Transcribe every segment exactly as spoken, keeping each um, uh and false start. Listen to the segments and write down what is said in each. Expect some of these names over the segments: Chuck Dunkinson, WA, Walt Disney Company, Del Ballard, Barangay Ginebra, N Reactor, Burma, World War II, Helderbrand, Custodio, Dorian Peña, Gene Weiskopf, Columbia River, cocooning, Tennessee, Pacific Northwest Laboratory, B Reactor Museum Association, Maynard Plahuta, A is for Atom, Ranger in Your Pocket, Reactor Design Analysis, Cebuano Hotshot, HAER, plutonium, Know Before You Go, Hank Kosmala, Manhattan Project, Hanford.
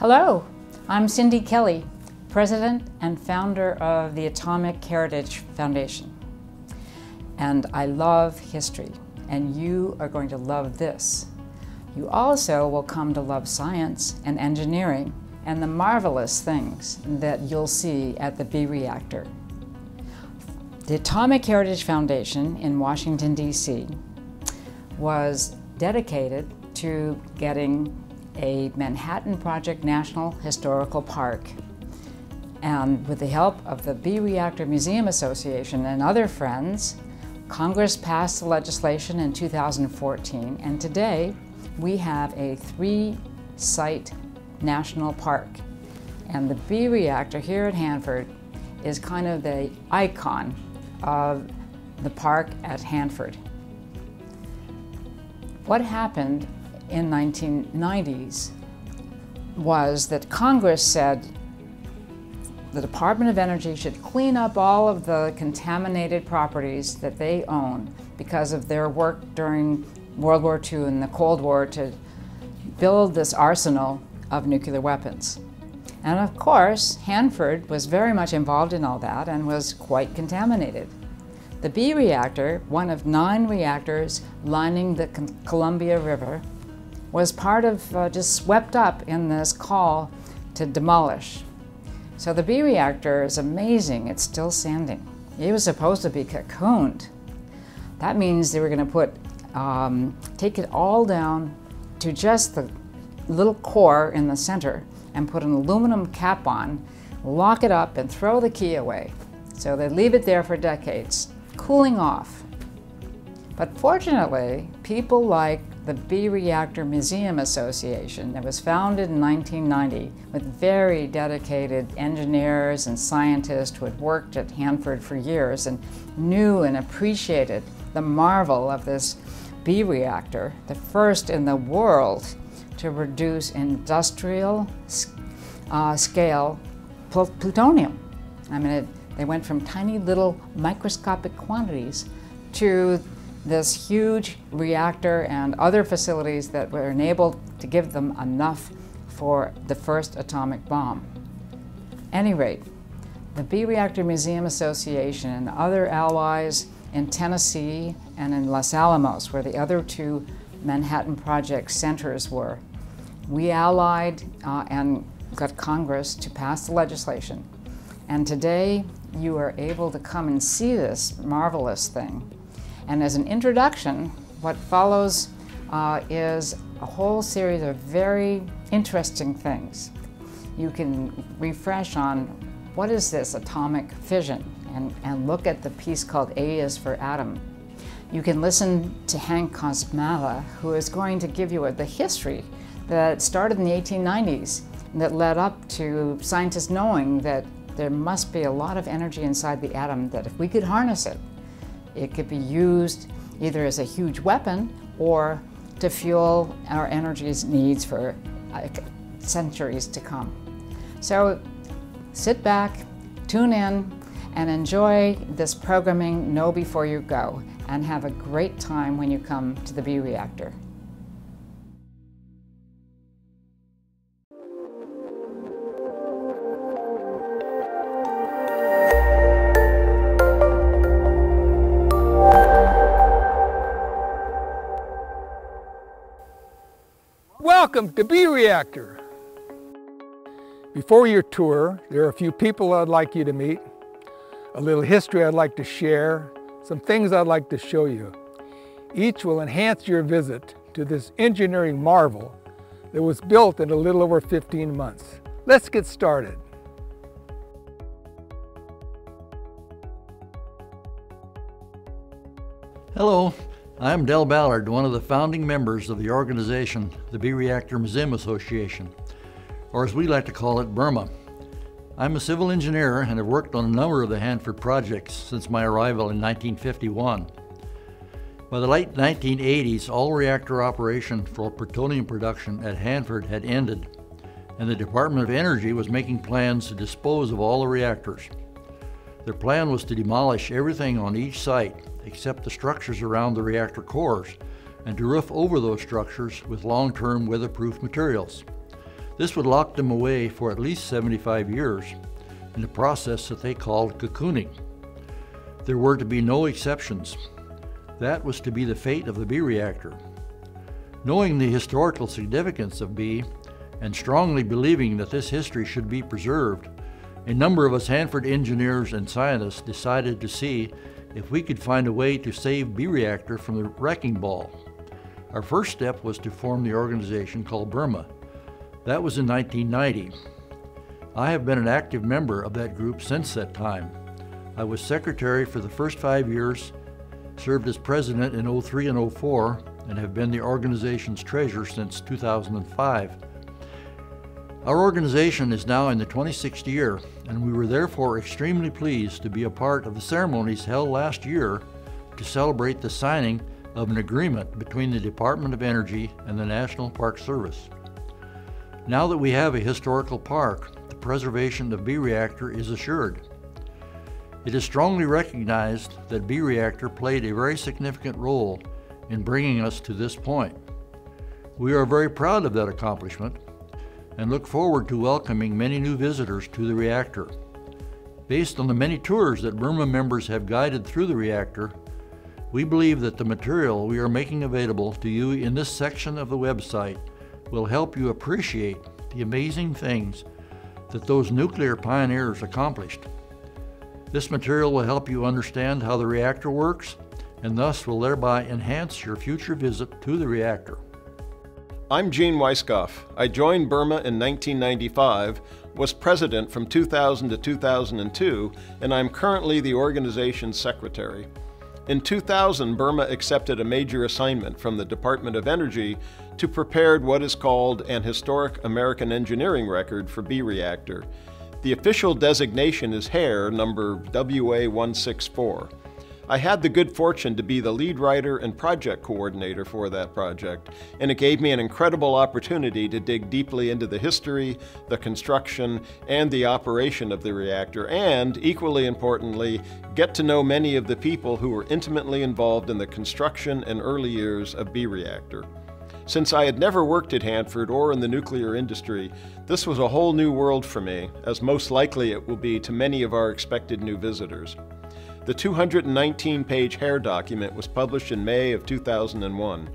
Hello, I'm Cindy Kelly, president and founder of the Atomic Heritage Foundation. And I love history, and you are going to love this. You also will come to love science and engineering and the marvelous things that you'll see at the B Reactor. The Atomic Heritage Foundation in Washington, D C was dedicated to getting a Manhattan Project National Historical Park. And with the help of the B Reactor Museum Association and other friends, Congress passed the legislation in two thousand fourteen, and today we have a three-site national park. And the B Reactor here at Hanford is kind of the icon of the park at Hanford. What happened in the nineteen nineties was that Congress said the Department of Energy should clean up all of the contaminated properties that they own because of their work during World War Two and the Cold War to build this arsenal of nuclear weapons. And of course, Hanford was very much involved in all that and was quite contaminated. The B Reactor, one of nine reactors lining the Columbia River, was part of, uh, just swept up in this call to demolish. So the B Reactor is amazing, it's still standing. It was supposed to be cocooned. That means they were going to put, um, take it all down to just the little core in the center and put an aluminum cap on, lock it up, and throw the key away. So they leave it there for decades, cooling off. But fortunately, people like the B Reactor Museum Association that was founded in nineteen ninety with very dedicated engineers and scientists who had worked at Hanford for years and knew and appreciated the marvel of this B Reactor, the first in the world to produce industrial uh, scale pl plutonium. I mean, it, they went from tiny little microscopic quantities to this huge reactor and other facilities that were enabled to give them enough for the first atomic bomb. At any rate, the B Reactor Museum Association and other allies in Tennessee and in Los Alamos, where the other two Manhattan Project centers were, we allied uh, and got Congress to pass the legislation. And today, you are able to come and see this marvelous thing. And as an introduction, what follows uh, is a whole series of very interesting things. You can refresh on what is this atomic fission and, and look at the piece called A is for Atom. You can listen to Hank Kosmala, who is going to give you a, the history that started in the eighteen nineties that led up to scientists knowing that there must be a lot of energy inside the atom that if we could harness it, it could be used either as a huge weapon or to fuel our energy's needs for uh, centuries to come. So sit back, tune in, and enjoy this programming. Know before you go, and have a great time when you come to the B Reactor. Welcome to B Reactor. Before your tour, there are a few people I'd like you to meet, a little history I'd like to share, some things I'd like to show you. Each will enhance your visit to this engineering marvel that was built in a little over fifteen months. Let's get started. Hello. I'm Del Ballard, one of the founding members of the organization, the B Reactor Museum Association, or as we like to call it, Burma. I'm a civil engineer and have worked on a number of the Hanford projects since my arrival in nineteen fifty-one. By the late nineteen eighties, all reactor operation for plutonium production at Hanford had ended, and the Department of Energy was making plans to dispose of all the reactors. Their plan was to demolish everything on each site except the structures around the reactor cores and to roof over those structures with long-term weatherproof materials. This would lock them away for at least seventy-five years in the process that they called cocooning. There were to be no exceptions. That was to be the fate of the B reactor. Knowing the historical significance of B and strongly believing that this history should be preserved, a number of us Hanford engineers and scientists decided to see if we could find a way to save B reactor from the wrecking ball. Our first step was to form the organization called Burma. That was in nineteen ninety. I have been an active member of that group since that time. I was secretary for the first five years, served as president in oh three and oh four, and have been the organization's treasurer since two thousand five. Our organization is now in the twenty-sixth year, and we were therefore extremely pleased to be a part of the ceremonies held last year to celebrate the signing of an agreement between the Department of Energy and the National Park Service. Now that we have a historical park, the preservation of B reactor is assured. It is strongly recognized that B reactor played a very significant role in bringing us to this point. We are very proud of that accomplishment and look forward to welcoming many new visitors to the reactor. Based on the many tours that Burma members have guided through the reactor, we believe that the material we are making available to you in this section of the website will help you appreciate the amazing things that those nuclear pioneers accomplished. This material will help you understand how the reactor works and thus will thereby enhance your future visit to the reactor. I'm Gene Weiskopf. I joined Burma in nineteen ninety-five, was president from two thousand to two thousand two, and I'm currently the organization's secretary. In two thousand, Burma accepted a major assignment from the Department of Energy to prepare what is called an historic American engineering record for B reactor. The official designation is HAER number W A one six four. I had the good fortune to be the lead writer and project coordinator for that project, and it gave me an incredible opportunity to dig deeply into the history, the construction, and the operation of the reactor, and, equally importantly, get to know many of the people who were intimately involved in the construction and early years of B reactor. Since I had never worked at Hanford or in the nuclear industry, this was a whole new world for me, as most likely it will be to many of our expected new visitors. The two hundred nineteen page HAER document was published in May of two thousand one.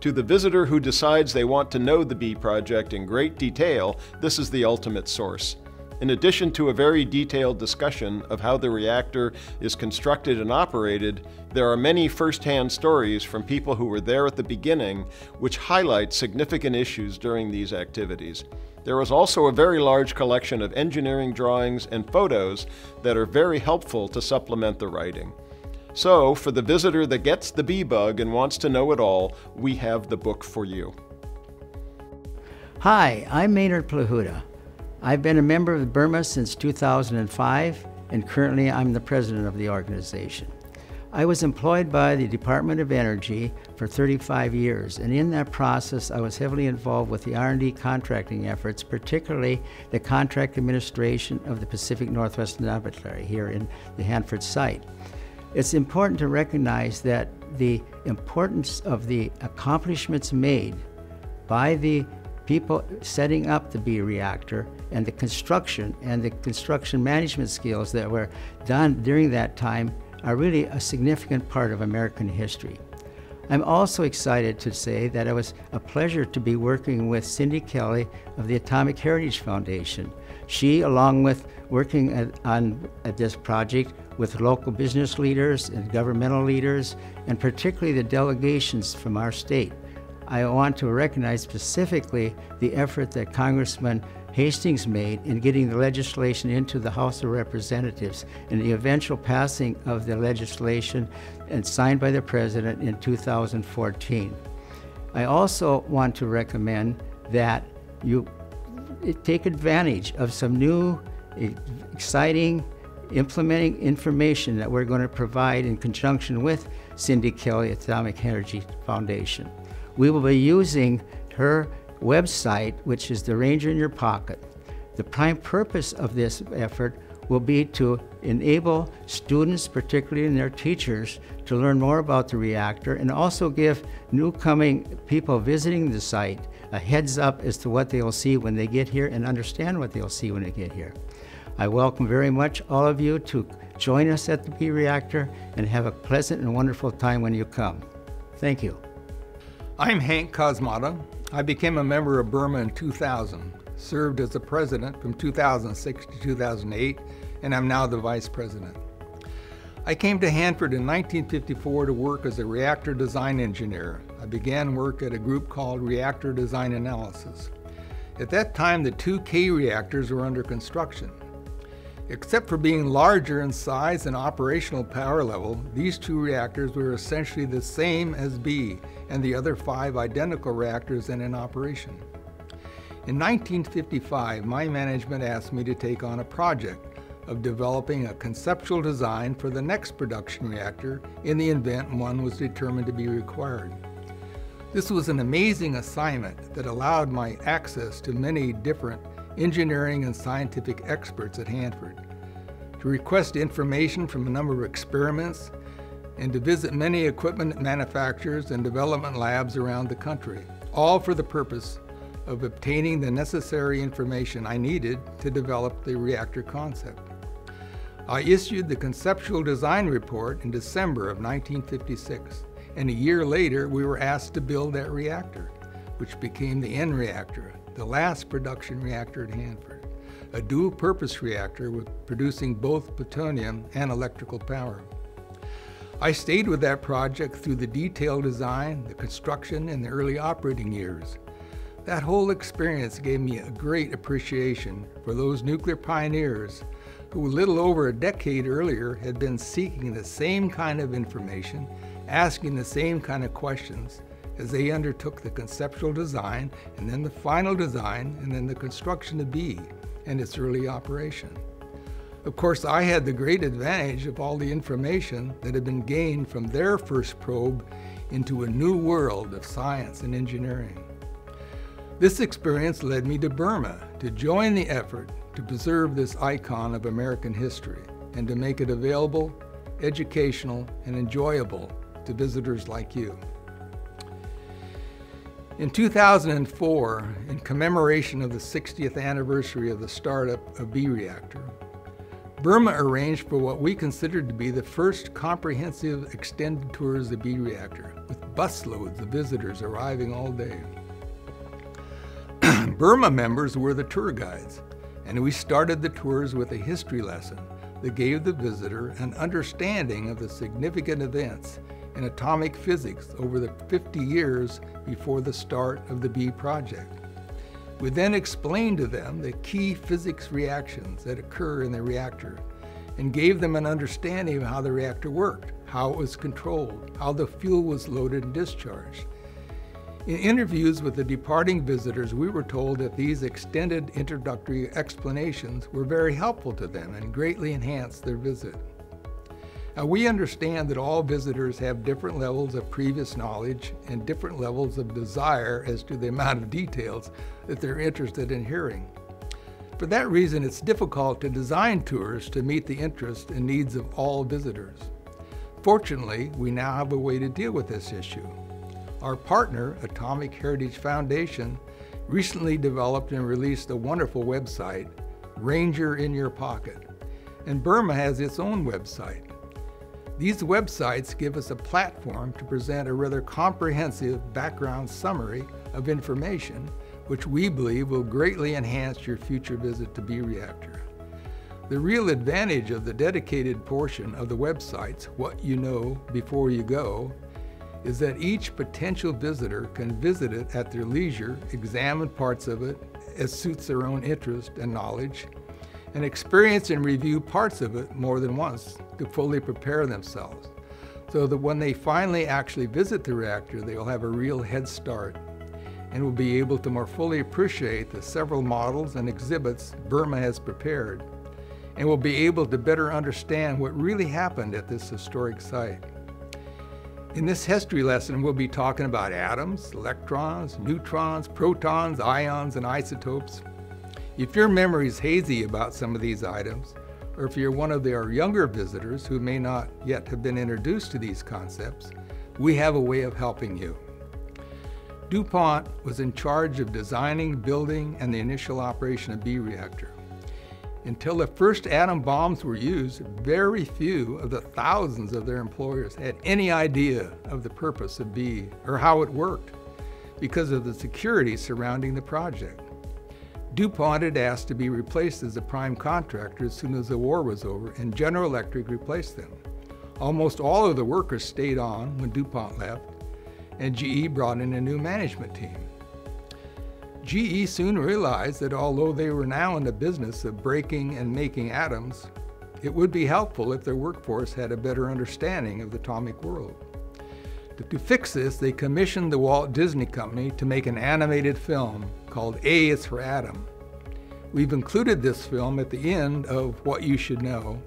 To the visitor who decides they want to know the B project in great detail, this is the ultimate source. In addition to a very detailed discussion of how the reactor is constructed and operated, there are many first-hand stories from people who were there at the beginning, which highlight significant issues during these activities. There is also a very large collection of engineering drawings and photos that are very helpful to supplement the writing. So, for the visitor that gets the bee bug and wants to know it all, we have the book for you. Hi, I'm Maynard Plahuta. I've been a member of Burma since two thousand five, and currently I'm the president of the organization. I was employed by the Department of Energy for thirty-five years, and in that process I was heavily involved with the R and D contracting efforts, particularly the contract administration of the Pacific Northwest Laboratory here in the Hanford site. It's important to recognize that the importance of the accomplishments made by the people setting up the B reactor and the construction and the construction management skills that were done during that time are really a significant part of American history. I'm also excited to say that it was a pleasure to be working with Cindy Kelly of the Atomic Heritage Foundation. She, along with working at, on at this project with local business leaders and governmental leaders, and particularly the delegations from our state. I want to recognize specifically the effort that Congressman Hastings made in getting the legislation into the House of Representatives and the eventual passing of the legislation and signed by the President in two thousand fourteen. I also want to recommend that you take advantage of some new, exciting, implementing information that we're going to provide in conjunction with Cindy Kelly, Atomic Energy Foundation. We will be using her website, which is the Ranger in Your Pocket. The prime purpose of this effort will be to enable students, particularly and their teachers, to learn more about the reactor and also give new coming people visiting the site a heads up as to what they will see when they get here and understand what they'll see when they get here. I welcome very much all of you to join us at the B Reactor and have a pleasant and wonderful time when you come. Thank you. I'm Hank Kosmala. I became a member of Burma in two thousand, served as the president from two thousand six to two thousand eight, and I'm now the vice president. I came to Hanford in nineteen fifty-four to work as a reactor design engineer. I began work at a group called Reactor Design Analysis. At that time, the two K reactors were under construction. Except for being larger in size and operational power level, these two reactors were essentially the same as B and the other five identical reactors then in operation. In nineteen fifty-five, my management asked me to take on a project of developing a conceptual design for the next production reactor in the event one was determined to be required. This was an amazing assignment that allowed my access to many different engineering and scientific experts at Hanford, to request information from a number of experiments, and to visit many equipment manufacturers and development labs around the country, all for the purpose of obtaining the necessary information I needed to develop the reactor concept. I issued the conceptual design report in December of nineteen fifty-six, and a year later we were asked to build that reactor, which became the N Reactor, the last production reactor at Hanford, a dual-purpose reactor with producing both plutonium and electrical power. I stayed with that project through the detailed design, the construction, and the early operating years. That whole experience gave me a great appreciation for those nuclear pioneers who a little over a decade earlier had been seeking the same kind of information, asking the same kind of questions, as they undertook the conceptual design, and then the final design, and then the construction of B and its early operation. Of course, I had the great advantage of all the information that had been gained from their first probe into a new world of science and engineering. This experience led me to Burma to join the effort to preserve this icon of American history and to make it available, educational, and enjoyable to visitors like you. In two thousand four, in commemoration of the sixtieth anniversary of the startup of B Reactor, Burma arranged for what we considered to be the first comprehensive extended tours of the B Reactor, with busloads of visitors arriving all day. Burma members were the tour guides, and we started the tours with a history lesson that gave the visitor an understanding of the significant events in atomic physics over the fifty years before the start of the B project. We then explained to them the key physics reactions that occur in the reactor and gave them an understanding of how the reactor worked, how it was controlled, how the fuel was loaded and discharged. In interviews with the departing visitors, we were told that these extended introductory explanations were very helpful to them and greatly enhanced their visit. Now, we understand that all visitors have different levels of previous knowledge and different levels of desire as to the amount of details that they're interested in hearing. For that reason, it's difficult to design tours to meet the interests and needs of all visitors. Fortunately, we now have a way to deal with this issue. Our partner, Atomic Heritage Foundation, recently developed and released a wonderful website, Ranger in Your Pocket, and Burma has its own website. These websites give us a platform to present a rather comprehensive background summary of information, which we believe will greatly enhance your future visit to B Reactor. The real advantage of the dedicated portion of the websites, What You Know Before You Go, is that each potential visitor can visit it at their leisure, examine parts of it as suits their own interest and knowledge, and experience and review parts of it more than once to fully prepare themselves, so that when they finally actually visit the reactor, they will have a real head start and will be able to more fully appreciate the several models and exhibits Burma has prepared, and will be able to better understand what really happened at this historic site. In this history lesson, we'll be talking about atoms, electrons, neutrons, protons, ions, and isotopes. If your memory is hazy about some of these items, or if you're one of our younger visitors who may not yet have been introduced to these concepts, we have a way of helping you. DuPont was in charge of designing, building, and the initial operation of B Reactor. Until the first atom bombs were used, very few of the thousands of their employers had any idea of the purpose of B or how it worked because of the security surrounding the project. DuPont had asked to be replaced as the prime contractor as soon as the war was over, and General Electric replaced them. Almost all of the workers stayed on when DuPont left, and G E brought in a new management team. G E soon realized that although they were now in the business of breaking and making atoms, it would be helpful if their workforce had a better understanding of the atomic world. To fix this, they commissioned the Walt Disney Company to make an animated film called A is for Atom. We've included this film at the end of What You Should Know,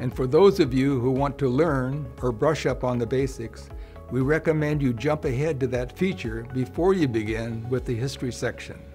and for those of you who want to learn or brush up on the basics, we recommend you jump ahead to that feature before you begin with the history section.